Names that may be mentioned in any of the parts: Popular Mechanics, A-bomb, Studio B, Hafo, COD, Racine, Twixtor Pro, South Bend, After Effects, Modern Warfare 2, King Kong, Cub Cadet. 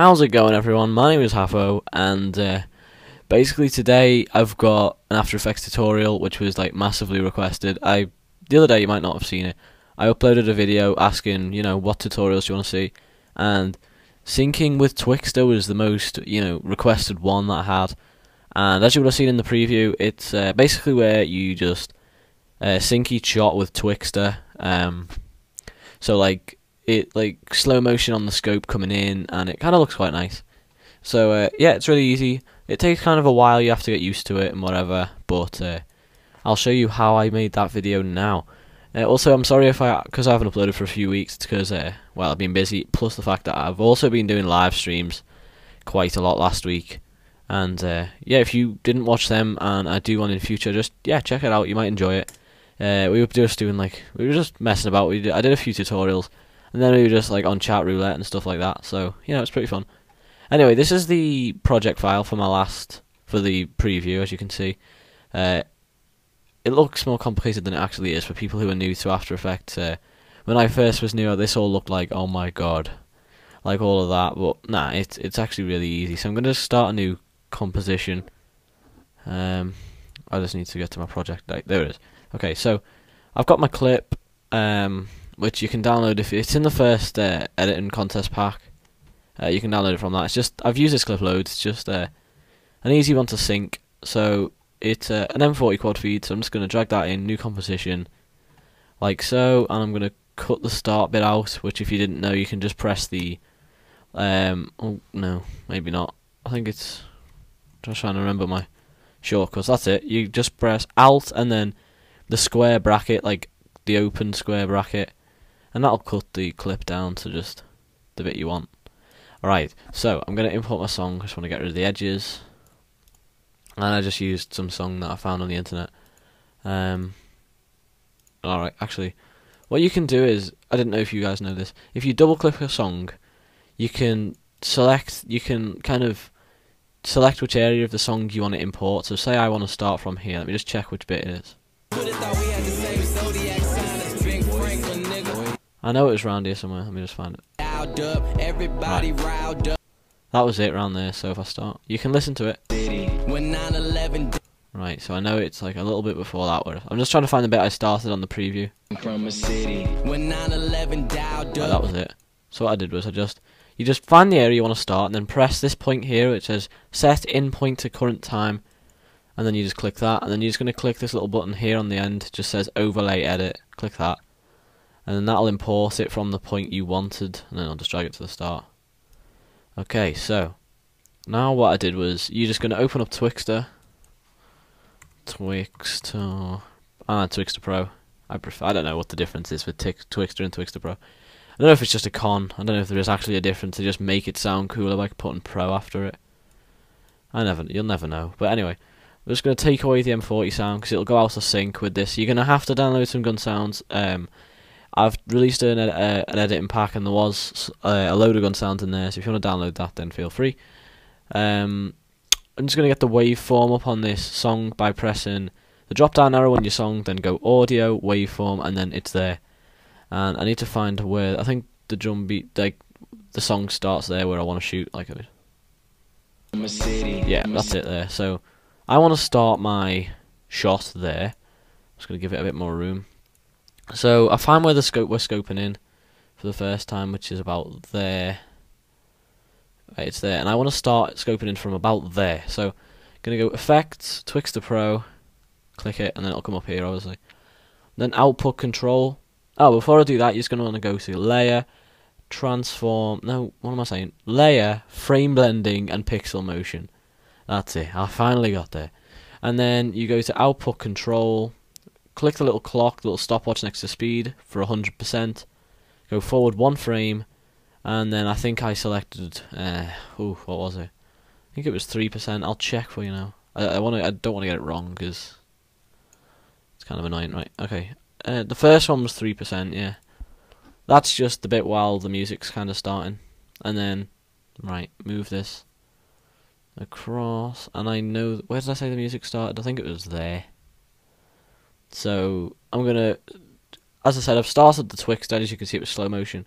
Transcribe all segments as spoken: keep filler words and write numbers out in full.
How's it going, everyone? My name is Hafo, and uh, basically today I've got an After Effects tutorial which was like massively requested. I the other day, you might not have seen it, I uploaded a video asking, you know, what tutorials do you want to see, and syncing with Twixtor was the most, you know, requested one that I had. And as you would have seen in the preview, it's uh, basically where you just uh, sync each shot with Twixtor. Um, so like. It like slow motion on the scope coming in, and it kind of looks quite nice. So uh, yeah, it's really easy. It takes kind of a while, you have to get used to it and whatever, but uh, I'll show you how I made that video now. Uh, also, I'm sorry if I, because I haven't uploaded for a few weeks, it's because uh, well, I've been busy, plus the fact that I've also been doing live streams quite a lot last week. And uh, yeah, if you didn't watch them, and I do one in the future, just yeah, check it out, you might enjoy it. Uh, we were just doing like, we were just messing about, we did, I did a few tutorials. And then we were just like on chat roulette and stuff like that, so you know, it's pretty fun. Anyway, this is the project file for my last, for the preview, as you can see. Uh, it looks more complicated than it actually is for people who are new to After Effects. Uh, when I first was new, this all looked like, oh my god, like all of that, but nah, it's it's actually really easy. So I'm going to start a new composition. Um, I just need to get to my project. Like, there it is. Okay, so I've got my clip. Um, which you can download if it's in the first uh, editing contest pack. Uh, you can download it from that. It's just, I've used this clip loads. It's just uh, an easy one to sync. So it's uh, an M forty quad feed. So I'm just going to drag that in, new composition, like so, and I'm going to cut the start bit out. Which, if you didn't know, you can just press the. Um, oh no, maybe not. I think it's. I'm just trying to remember my shortcuts. That's it. You just press Alt and then the square bracket, like the open square bracket. And that'll cut the clip down to just the bit you want. Alright, so I'm going to import my song. I just want to get rid of the edges. And I just used some song that I found on the internet. Um, Alright, actually, what you can do is, I didn't know if you guys know this, if you double click a song, you can select, you can kind of select which area of the song you want to import. So say I want to start from here. Let me just check which bit it is. I know it was round here somewhere, let me just find it. Right. That was it round there, so if I start, you can listen to it. Right, so I know it's like a little bit before that one. I'm just trying to find the bit I started on the preview. Right, that was it. So what I did was I just, you just find the area you want to start and then press this point here which says set in point to current time, and then you just click that, and then you're just going to click this little button here on the end, it just says overlay edit, click that. And then that'll import it from the point you wanted, and then I'll just drag it to the start. Okay, so now what I did was, you're just going to open up Twixtor, Twixtor, ah, Twixtor Pro. I prefer. I don't know what the difference is with Twixtor and Twixtor Pro. I don't know if it's just a con. I don't know if there is actually a difference to just make it sound cooler by putting Pro after it. I never. You'll never know. But anyway, I'm just going to take away the M forty sound because it'll go out of sync with this. You're going to have to download some gun sounds. Um. I've released an, uh, an editing pack, and there was uh, a load of gun sounds in there, so if you want to download that, then feel free. Um, I'm just going to get the waveform up on this song by pressing the drop down arrow on your song, then go audio, waveform, and then it's there. And I need to find where, I think the drum beat, like the song starts there where I want to shoot. Like, yeah, that's it there. So I want to start my shot there. I'm just going to give it a bit more room. So I find where the scope we're scoping in for the first time, which is about there. Right, it's there, and I want to start scoping in from about there. So I'm gonna go Effects, Twixtor Pro, click it, and then it'll come up here, obviously. Then Output Control. Oh, before I do that, you're just gonna want to go to Layer, Transform. No, what am I saying? Layer, Frame Blending, and Pixel Motion. That's it. I finally got there. And then you go to Output Control. Click the little clock, the little stopwatch next to speed for one hundred percent. Go forward one frame, and then I think I selected. Uh, oh, what was it? I think it was three percent. I'll check for you now. I, I want to. I don't want to get it wrong because it's kind of annoying, right? Okay. Uh, the first one was three percent. Yeah, that's just the bit while the music's kind of starting, and then right, move this across. And I know where did I say the music started? I think it was there. So I'm gonna, as I said, I've started the Twixtor, as you can see it was slow motion.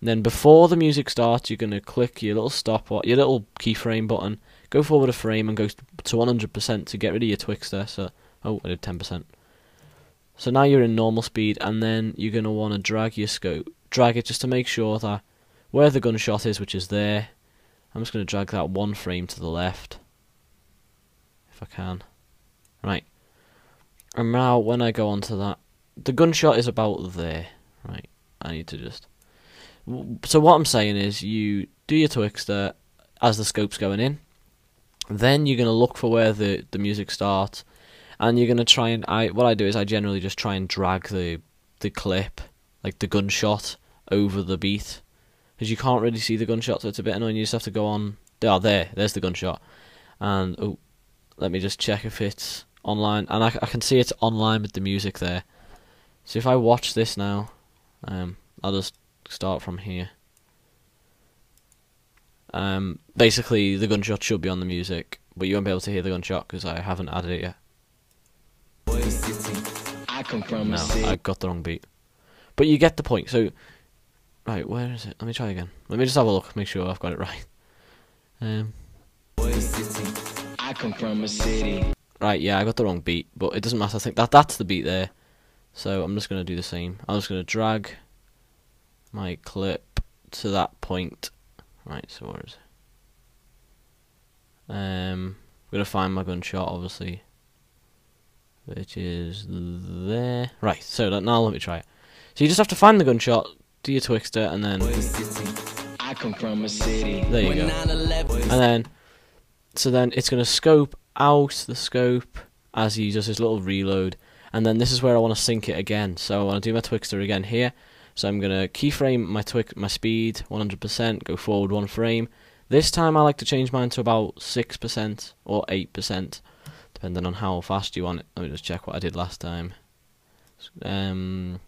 And then before the music starts, you're going to click your little stop, your little keyframe button, go forward a frame and go to one hundred percent to get rid of your Twixtor. So, oh, I did ten percent. So now you're in normal speed, and then you're going to want to drag your scope, drag it just to make sure that where the gunshot is, which is there, I'm just going to drag that one frame to the left, if I can. Right. And now when I go onto that, the gunshot is about there. Right. I need to just... So what I'm saying is you do your Twixtor as the scope's going in, then you're going to look for where the, the music starts, and you're going to try and... I what I do is I generally just try and drag the, the clip, like the gunshot, over the beat, because you can't really see the gunshot, so it's a bit annoying. You just have to go on... Oh, there, there's the gunshot. And, oh, let me just check if it's online. And I, I can see it's online with the music there. So if I watch this now, um, I'll just... start from here. Um, basically, the gunshot should be on the music, but you won't be able to hear the gunshot because I haven't added it yet. I come from no, I got the wrong beat. But you get the point. So, right, where is it? Let me try again. Let me just have a look, make sure I've got it right. Um, I come from a city. Right, yeah, I got the wrong beat, but it doesn't matter. I think that that's the beat there. So I'm just gonna do the same. I'm just gonna drag my clip to that point. Right, so where is it? Um, I'm going to find my gunshot, obviously, which is there. Right, so that, now let me try it. So you just have to find the gunshot, do your Twixtor, and then... I come from a city. There you go. And then, so then it's going to scope out the scope as he does his little reload, and then this is where I want to sync it again. So I want to do my Twixtor again here. So I'm going to keyframe my twix my speed, one hundred percent, go forward one frame. This time I like to change mine to about six percent or eight percent, depending on how fast you want it. Let me just check what I did last time. Um,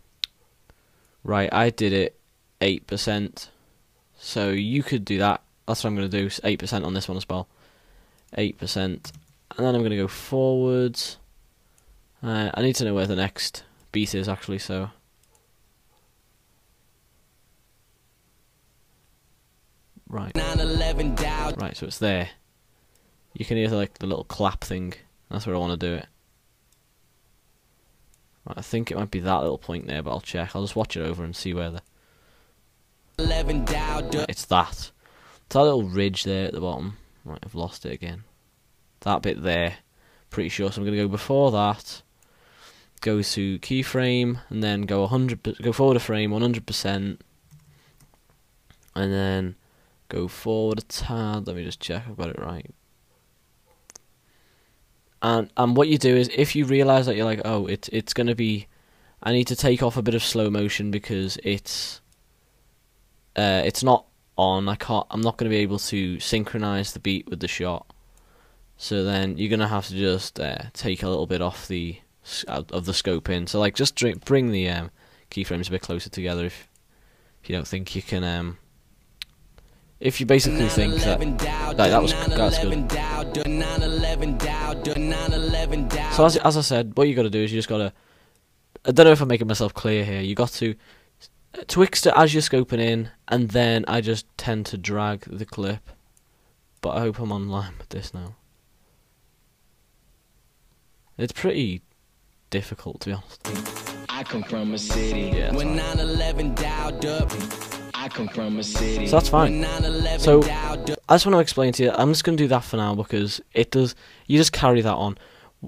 right, I did it eight percent. So you could do that. That's what I'm going to do, eight percent on this one as well. eight percent. And then I'm going to go forwards. Uh, I need to know where the next beat is, actually, so... Right. Right, so it's there. You can hear like the little clap thing. That's where I want to do it. Right, I think it might be that little point there, but I'll check. I'll just watch it over and see where the... Right, it's that. It's that little ridge there at the bottom. Right, I've lost it again. That bit there. Pretty sure. So I'm going to go before that. Go to keyframe, and then go one hundred. Go forward a frame, one hundred percent. And then... go forward a tad, let me just check I've got it right. And and what you do is, if you realise that you're like, oh, it, it's going to be... I need to take off a bit of slow motion because it's... Uh, it's not on, I can't, I'm not going to be able to synchronise the beat with the shot. So then you're going to have to just uh, take a little bit off the... out of the scope in. So like, just bring the um, keyframes a bit closer together if, if you don't think you can... Um, If you basically think that, like, that was that's good. So as as I said, what you got to do is you just got to. I don't know if I'm making myself clear here. You got to Twixtor as you're scoping in, and then I just tend to drag the clip. But I hope I'm online with this now. It's pretty difficult, to be honest. I come from a city. Yeah, when nine eleven dialed up. I come from a city. So that's fine. So I just want to explain to you, I'm just going to do that for now because it does, you just carry that on.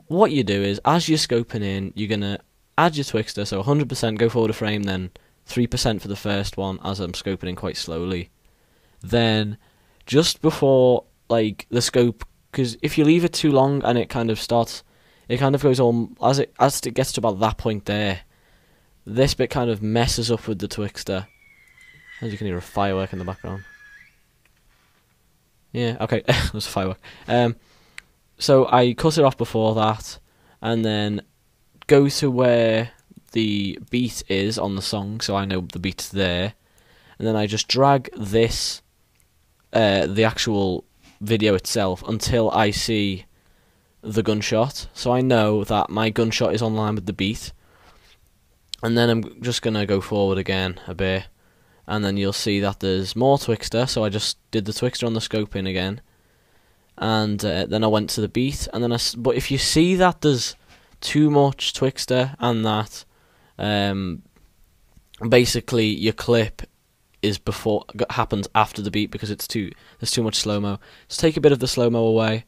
What you do is, as you're scoping in, you're going to add your Twixtor, so one hundred percent go forward a frame, then three percent for the first one as I'm scoping in quite slowly. Then just before like the scope, because if you leave it too long and it kind of starts, it kind of goes on, as it, as it gets to about that point there, this bit kind of messes up with the Twixtor. As you can hear a firework in the background. Yeah, okay, it was a firework. Um, so I cut it off before that, and then go to where the beat is on the song, so I know the beat's there, and then I just drag this, uh, the actual video itself, until I see the gunshot, so I know that my gunshot is online with the beat, and then I'm just gonna go forward again a bit, and then you'll see that there's more Twixtor, so I just did the Twixtor on the scope in again, and uh, then I went to the beat, and then I s but if you see that there's too much Twixtor and that um, basically your clip is before happens after the beat because it's too there's too much slow mo. Just take a bit of the slow mo away,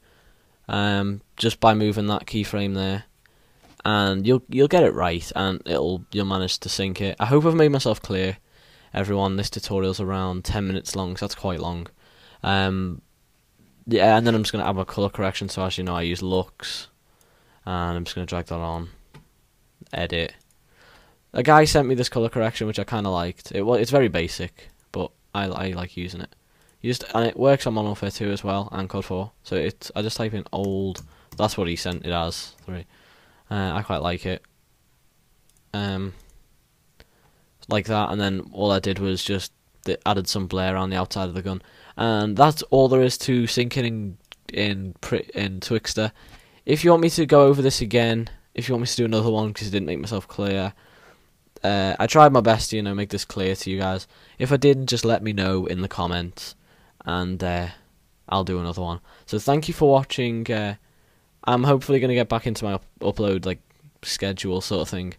um, just by moving that keyframe there, and you'll you'll get it right, and it'll you'll manage to sync it. I hope I've made myself clear, everyone. This tutorial's around ten minutes long, so that's quite long. Um, yeah, and then I'm just gonna add my color correction. So as you know, I use Lux, and I'm just gonna drag that on. Edit. A guy sent me this colour correction, which I kind of liked. It well, it's very basic, but I, I like using it. You just and it works on Modern Warfare two as well and COD four. So it's I just type in old. That's what he sent it as. Three. Uh, I quite like it. Um, like that, and then all I did was just added some blare on the outside of the gun, and that's all there is to syncing in in in Twixtor. If you want me to go over this again, if you want me to do another one because I didn't make myself clear. Uh, I tried my best to, you know, make this clear to you guys. If I didn't, just let me know in the comments, and uh, I'll do another one. So thank you for watching. Uh, I'm hopefully going to get back into my up upload like schedule sort of thing.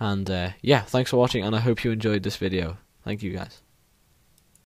And uh, yeah, thanks for watching, and I hope you enjoyed this video. Thank you guys.